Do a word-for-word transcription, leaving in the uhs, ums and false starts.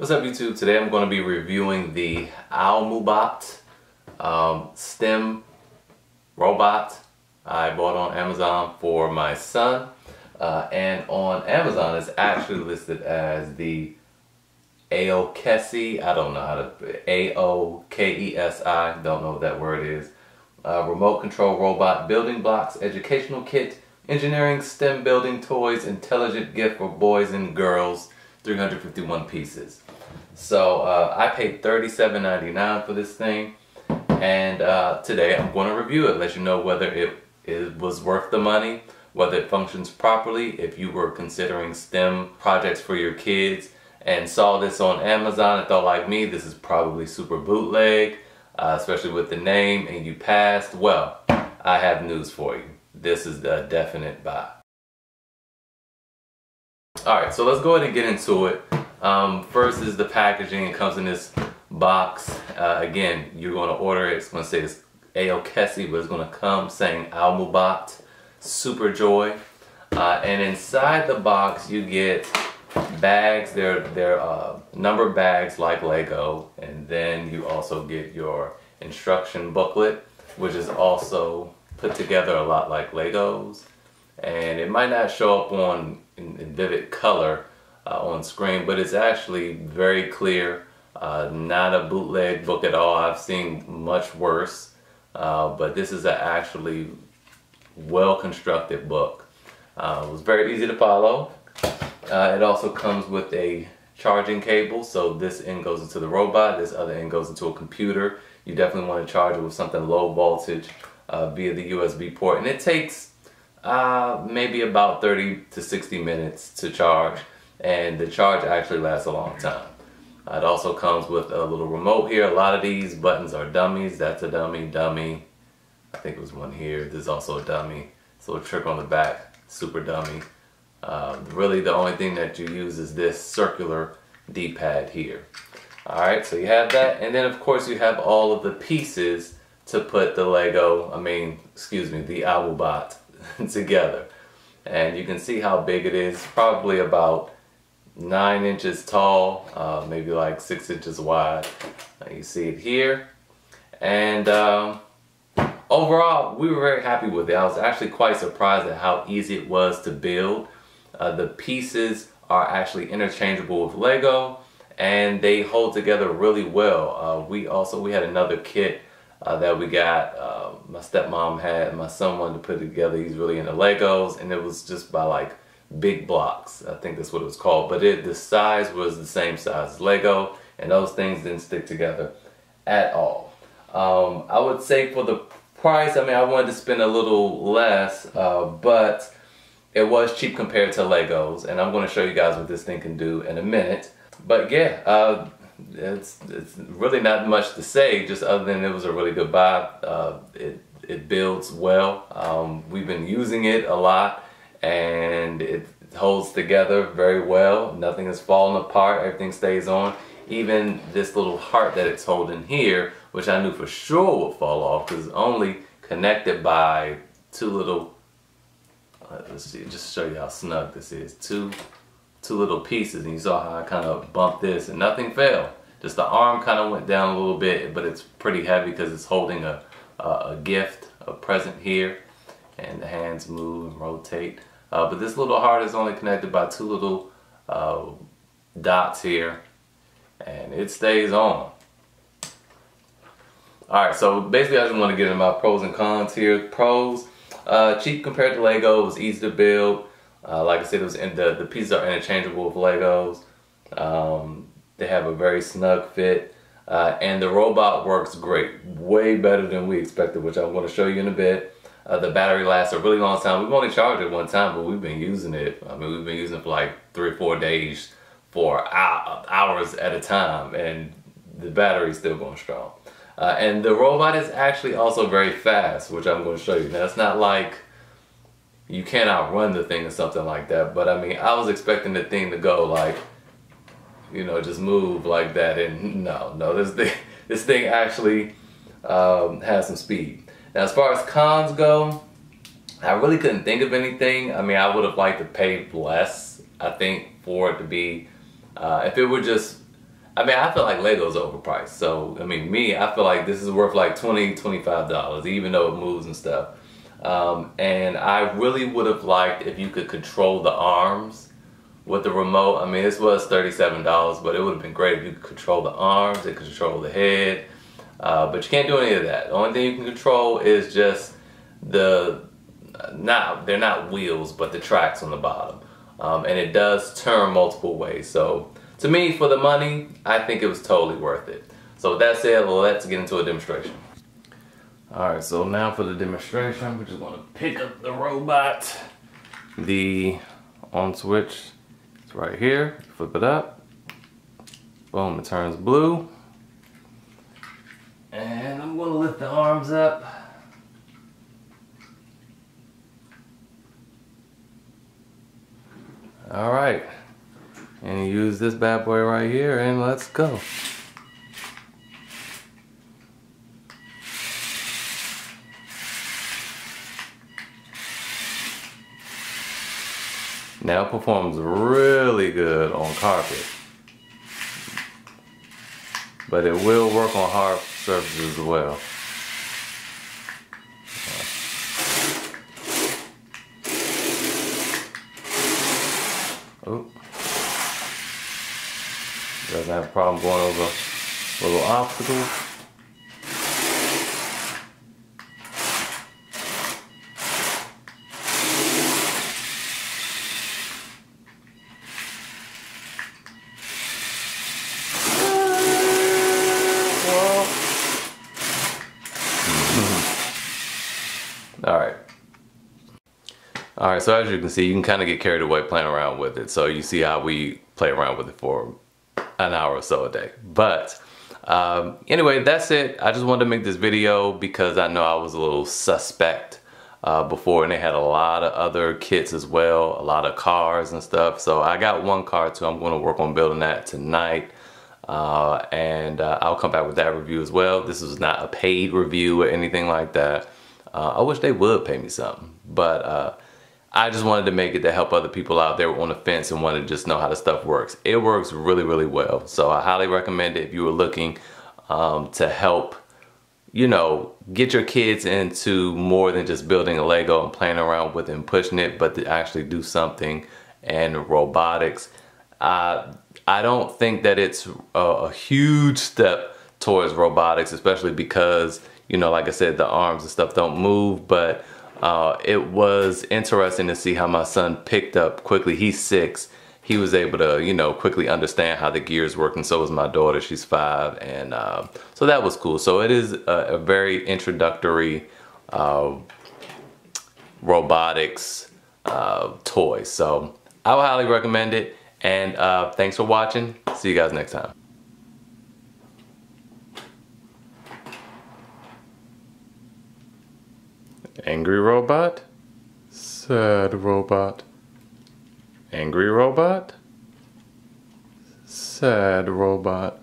What's up, YouTube? Today I'm going to be reviewing the Almubot um, STEM robot I bought on Amazon for my son. Uh, and on Amazon it's actually listed as the Aokesi, I don't know how to, A O K E S I, don't know what that word is, uh, remote control robot, building blocks, educational kit, engineering, STEM building toys, intelligent gift for boys and girls, three hundred fifty-one pieces. So uh, I paid thirty-seven ninety-nine for this thing, and uh, today I'm going to review it, let you know whether it, it was worth the money, whether it functions properly, if you were considering STEM projects for your kids and saw this on Amazon and thought like me, this is probably super bootleg, uh, especially with the name, and you passed. Well, I have news for you. This is a definite buy. Alright, so let's go ahead and get into it. Um, first is the packaging. It comes in this box. Uh, again, you're going to order it. It's going to say it's Aokesi, but it's going to come saying Almubot Super Joy. Uh, and inside the box, you get bags. They're, they're uh, numbered bags like Lego. And then you also get your instruction booklet, which is also put together a lot like Legos. And it might not show up on in, in vivid color uh, on screen, but it's actually very clear. Uh, not a bootleg book at all. I've seen much worse, uh, but this is an actually well-constructed book. Uh, it was very easy to follow. Uh, it also comes with a charging cable, so this end goes into the robot, this other end goes into a computer. You definitely want to charge it with something low voltage uh, via the U S B port, and it takes Uh, maybe about thirty to sixty minutes to charge, and the charge actually lasts a long time. Uh, it also comes with a little remote here. A lot of these buttons are dummies. That's a dummy, dummy. I think it was one here. This is also a dummy. It's a little trick on the back, super dummy. Uh, really the only thing that you use is this circular D-pad here. Alright, so you have that, and then of course you have all of the pieces to put the Lego, I mean, excuse me, the Almubot together. And you can see how big it is, probably about nine inches tall, uh, maybe like six inches wide. Uh, you see it here, and um, overall we were very happy with it. I was actually quite surprised at how easy it was to build. Uh, the pieces are actually interchangeable with Lego, and they hold together really well. Uh, we also we had another kit Uh, that we got, uh, my stepmom had my son wanted to put it together. He's really into Legos, and it was just by like big blocks, I think that's what it was called, but it, the size was the same size as Lego, and those things didn't stick together at all. Um, I would say for the price, I mean, I wanted to spend a little less, uh, but it was cheap compared to Legos, and I'm going to show you guys what this thing can do in a minute. But yeah, uh, It's, it's really not much to say, just other than it was a really good buy. Uh, it, it builds well. Um, we've been using it a lot, and it holds together very well. Nothing is falling apart. Everything stays on. Even this little heart that it's holding here, which I knew for sure would fall off because it's only connected by two little, uh, let's see, just show you how snug this is. Two two little pieces, and you saw how I kind of bumped this and nothing fell. Just the arm kind of went down a little bit, but it's pretty heavy because it's holding a, a, a gift, a present here, and the hands move and rotate. Uh, but this little heart is only connected by two little uh, dots here, and it stays on. Alright, so basically I just want to get into my pros and cons here. Pros, uh, cheap compared to Lego, it was easy to build. Uh, like I said, it was in the, the pieces are interchangeable with Legos. Um, they have a very snug fit. Uh, and the robot works great. Way better than we expected, which I'm going to show you in a bit. Uh, the battery lasts a really long time. We've only charged it one time, but we've been using it. I mean, we've been using it for like three or four days for hours at a time. And the battery's still going strong. Uh, and the robot is actually also very fast, which I'm going to show you. Now, it's not like you can't outrun the thing or something like that, but I mean, I was expecting the thing to go like, you know, just move like that, and no, no, this thing, this thing actually um, has some speed. Now, as far as cons go, I really couldn't think of anything. I mean, I would have liked to pay less, I think, for it to be, uh, if it were just I mean, I feel like Legos are overpriced. So, I mean, me, I feel like this is worth like twenty, twenty-five dollars, even though it moves and stuff. Um, and I really would have liked if you could control the arms with the remote. I mean, this was thirty-seven dollars, but it would have been great if you could control the arms and control the head. Uh, but you can't do any of that. The only thing you can control is just the, not, they're not wheels, but the tracks on the bottom. Um, and it does turn multiple ways. So to me, for the money, I think it was totally worth it. So with that said, let's get into a demonstration. All right, so now for the demonstration, we're just gonna pick up the robot. The on switch is right here. Flip it up. Boom, it turns blue. And I'm gonna lift the arms up. All right, and use this bad boy right here, and let's go. Now it performs really good on carpet, but it will work on hard surfaces as well. Oh, doesn't have a problem going over little obstacles. All right. Alright, so as you can see, you can kind of get carried away playing around with it. So you see how we play around with it for an hour or so a day. But um, anyway, that's it. I just wanted to make this video because I know I was a little suspect uh, before, and they had a lot of other kits as well, a lot of cars and stuff. So I got one car too. I'm going to work on building that tonight. Uh, and uh, I'll come back with that review as well. This is not a paid review or anything like that. Uh, I wish they would pay me something, but uh, I just wanted to make it to help other people out there on the fence and wanted to just know how the stuff works. It works really, really well. So I highly recommend it if you were looking um, to help, you know, get your kids into more than just building a Lego and playing around with it and pushing it, but to actually do something. And robotics, Uh, I don't think that it's a, a huge step towards robotics, especially because, you know, like I said, the arms and stuff don't move, but Uh, it was interesting to see how my son picked up quickly. He's six. He was able to, you know, quickly understand how the gears work, and so was my daughter. She's five, and uh, so that was cool. So it is a, a very introductory uh, robotics uh, toy. So I would highly recommend it, and uh, thanks for watching. See you guys next time. Angry robot, sad robot. Angry robot, sad robot.